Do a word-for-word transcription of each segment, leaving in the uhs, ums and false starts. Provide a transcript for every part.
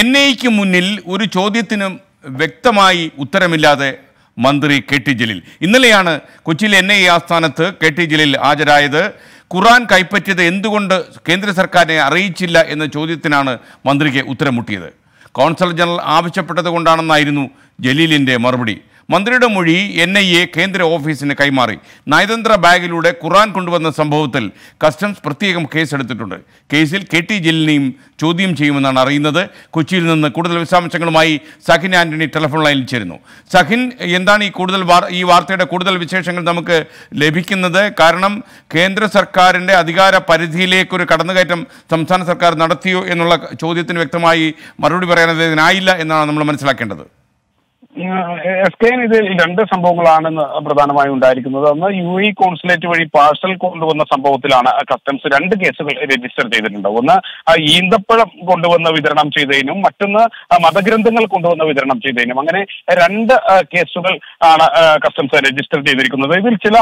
N I എയ്ക്ക് മുന്നിൽ ഒരു ചോദ്യത്തിനും വ്യക്തമായി ഉത്തരമില്ലാതെ മന്ത്രി കെ ടി ജലീൽ ഇന്നലെയാണ് കൊച്ചിയിൽ എൻ ഐ എ ആസ്ഥാനത്ത് കെ ടി ജലീൽ ഹാജരായത് ഖുർആൻ കൈപ്പറ്റിയത് എന്തുകൊണ്ട് കേന്ദ്ര സർക്കാരിനെ അറിയിച്ചില്ല എന്ന ചോദ്യത്തിനാണ് മന്ത്രിക്ക് ഉത്തരം മുട്ടിയത് കോൺസൽ ജനറൽ ആവശ്യപ്പെട്ടത് കൊണ്ടാണെന്നായിരുന്നു ജലീലിൻ്റെ മറുപടി മന്ത്രിയുടെ മൊഴി എൻ ഐ എ കേന്ദ്ര ഓഫീസിന് കൈമാറി നയതന്ത്ര ബാഗിലൂടെ ഖുർആൻ കൊണ്ടുവന്ന സംഭവത്തിൽ കസ്റ്റംസ് പ്രത്യേകം കേസെടുത്തിട്ടുണ്ട് കേസിൽ കെ ടി ജലീലിനെയും ചോദ്യം ചെയ്യുമെന്നാണ് അറിയുന്നത് കൊച്ചിയിൽ നിന്ന് കൂടുതൽ വിശദാംശങ്ങളുമായി സഖിൻ ആന്റണി ടെലിഫോൺ ലൈനിൽ ചേരുന്നു സഖിൻ എന്താണ് ഈ കൂടുതൽ ഈ വാർത്തയുടെ കൂടുതൽ വിശേഷങ്ങൾ നമുക്ക് ലഭിക്കുന്നത് കാരണം കേന്ദ്ര സർക്കാരിൻ്റെ അധികാര പരിധിയിലേക്ക് ഒരു കടന്നുകയറ്റം സംസ്ഥാന സർക്കാർ നടത്തിയോ എന്നുള്ള ചോദ്യത്തിന് വ്യക്തമായി മറുപടി പറയാനായില്ല എന്നാണ് നമ്മൾ മനസ്സിലാക്കേണ്ടത് എസ് കെ ഇതിൽ രണ്ട് സംഭവങ്ങളാണ് പ്രധാനമായി ഉണ്ടായിരിക്കുന്നത് ഒന്ന് യു എ കോൺസുലേറ്റ് വഴി പാഴ്സൽ കൊണ്ടുവന്ന സംഭവത്തിലാണ് കസ്റ്റംസ് രണ്ട് കേസുകൾ രജിസ്റ്റർ ചെയ്തിട്ടുണ്ട് ഒന്ന് ഈന്തപ്പഴം കൊണ്ടുവന്ന് വിതരണം ചെയ്തതിനും മറ്റൊന്ന് മതഗ്രന്ഥങ്ങൾ കൊണ്ടുവന്ന് വിതരണം ചെയ്തതിനും അങ്ങനെ രണ്ട് കേസുകൾ ആണ് കസ്റ്റംസ് രജിസ്റ്റർ ചെയ്തിരിക്കുന്നത് ഇതിൽ ചില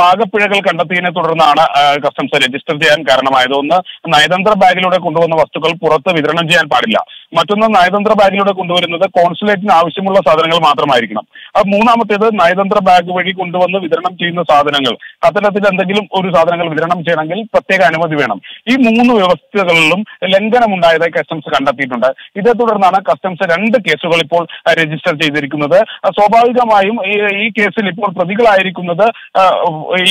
പാകപ്പിഴകൾ കണ്ടെത്തിയതിനെ തുടർന്നാണ് കസ്റ്റംസ് രജിസ്റ്റർ ചെയ്യാൻ കാരണമായത് ഒന്ന് നയതന്ത്ര ബാഗിലൂടെ കൊണ്ടുവന്ന വസ്തുക്കൾ പുറത്ത് വിതരണം ചെയ്യാൻ പാടില്ല മറ്റൊന്ന് നയതന്ത്ര ബാഗിലൂടെ കൊണ്ടുവരുന്നത് കോൺസുലേറ്റിന് ആവശ്യമുള്ള സാധനങ്ങൾ മാത്രമായിരിക്കണം മൂന്നാമത്തേത് നയതന്ത്ര ബാഗ് വഴി കൊണ്ടുവന്ന് വിതരണം ചെയ്യുന്ന സാധനങ്ങൾ അത്തരത്തിൽ എന്തെങ്കിലും ഒരു സാധനങ്ങൾ വിതരണം ചെയ്യണമെങ്കിൽ പ്രത്യേക അനുമതി വേണം ഈ മൂന്ന് വ്യവസ്ഥകളിലും ലംഘനമുണ്ടായതായി കസ്റ്റംസ് കണ്ടെത്തിയിട്ടുണ്ട് ഇതേ തുടർന്നാണ് കസ്റ്റംസ് രണ്ട് കേസുകൾ ഇപ്പോൾ രജിസ്റ്റർ ചെയ്തിരിക്കുന്നത് സ്വാഭാവികമായും ഈ കേസിൽ ഇപ്പോൾ പ്രതികളായിരിക്കുന്നത്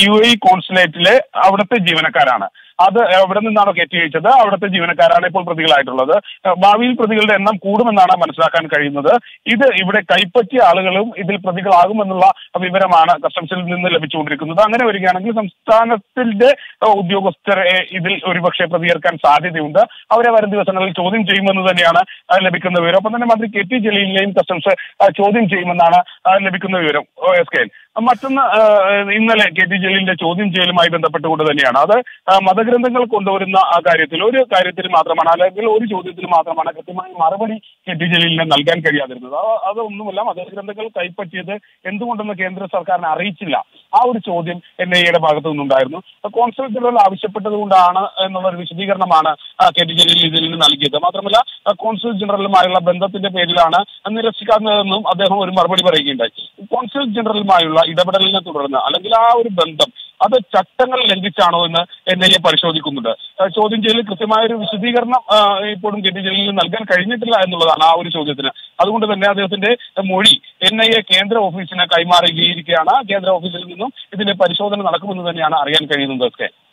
യു എ കോൺസുലേറ്റിലെ അവിടുത്തെ ജീവനക്കാരാണ് അത് എവിടെ നിന്നാണോ കയറ്റി അയച്ചത് അവിടുത്തെ ജീവനക്കാരാണ് ഇപ്പോൾ പ്രതികളായിട്ടുള്ളത് ഭാവിയിൽ പ്രതികളുടെ എണ്ണം കൂടുമെന്നാണ് മനസ്സിലാക്കാൻ കഴിയുന്നത് ഇത് ഇവിടെ കൈപ്പറ്റിയ ആളുകളും ഇതിൽ പ്രതികളാകുമെന്നുള്ള വിവരമാണ് കസ്റ്റംസിൽ നിന്ന് ലഭിച്ചുകൊണ്ടിരിക്കുന്നത് അങ്ങനെ വരികയാണെങ്കിൽ സംസ്ഥാനത്തിന്റെ ഉദ്യോഗസ്ഥരെ ഇതിൽ ഒരുപക്ഷെ പ്രതികരിക്കാൻ സാധ്യതയുണ്ട് അവരെ വരും ദിവസങ്ങളിൽ ചോദ്യം ചെയ്യുമെന്ന് തന്നെയാണ് ലഭിക്കുന്ന വിവരം ഒപ്പം തന്നെ മന്ത്രി കെ ടി ജലീലിനെയും കസ്റ്റംസ് ചോദ്യം ചെയ്യുമെന്നാണ് ലഭിക്കുന്ന വിവരം എസ് കെ മറ്റൊന്ന് ഇന്നലെ കെ ടി ജലീലിന്റെ ചോദ്യം ചെയ്യലുമായി ബന്ധപ്പെട്ടുകൊണ്ട് തന്നെയാണ് അത് മതഗ്രന്ഥങ്ങൾ കൊണ്ടുവരുന്ന കാര്യത്തിൽ ഒരു കാര്യത്തിൽ മാത്രമാണ് അല്ലെങ്കിൽ ഒരു ചോദ്യത്തിൽ മാത്രമാണ് കൃത്യമായി മറുപടി കെ ടി ജലീലിന് നൽകാൻ കഴിയാതിരുന്നത് അതൊന്നുമല്ല മതഗ്രന്ഥങ്ങൾ കൈപ്പറ്റിയത് എന്തുകൊണ്ടെന്ന് കേന്ദ്ര സർക്കാരിനെ അറിയിച്ചില്ല ആ ഒരു ചോദ്യം എൻ ഐ എയുടെ ഭാഗത്തു നിന്നുണ്ടായിരുന്നു കോൺസുൽ ജനറൽ ആവശ്യപ്പെട്ടത് കൊണ്ടാണ് എന്നുള്ള ഒരു വിശദീകരണമാണ് കെ ടി ജലീൽ ഇതിൽ നിന്ന് നൽകിയത് മാത്രമല്ല കോൺസുൽ ജനറലുമായുള്ള ബന്ധത്തിന്റെ പേരിലാണ് നിരസിക്കാത്തതെന്നും അദ്ദേഹം ഒരു മറുപടി പറയുകയുണ്ടായി കോൺസുൽ ജനറലുമായുള്ള ഇടപെടലിനെ തുടർന്ന് അല്ലെങ്കിൽ ആ ഒരു ബന്ധം അത് ചട്ടങ്ങൾ ലംഘിച്ചാണോ എന്ന് എൻ ഐ എ പരിശോധിക്കുന്നുണ്ട് ചോദ്യം ചെയ്യൽ കൃത്യമായ ഒരു വിശദീകരണം ഇപ്പോഴും കെ ടി ജലീലിന് നൽകാൻ കഴിഞ്ഞിട്ടില്ല എന്നുള്ളതാണ് ആ ഒരു ചോദ്യത്തിന് അതുകൊണ്ട് തന്നെ അദ്ദേഹത്തിന്റെ മൊഴി എൻ ഐ എ കേന്ദ്ര ഓഫീസിന് കൈമാറുകയിരിക്കുകയാണ് കേന്ദ്ര ഓഫീസിൽ നിന്നും ഇതിന്റെ പരിശോധന നടക്കുമെന്ന് തന്നെയാണ് അറിയാൻ കഴിയുന്നത് ഒക്കെ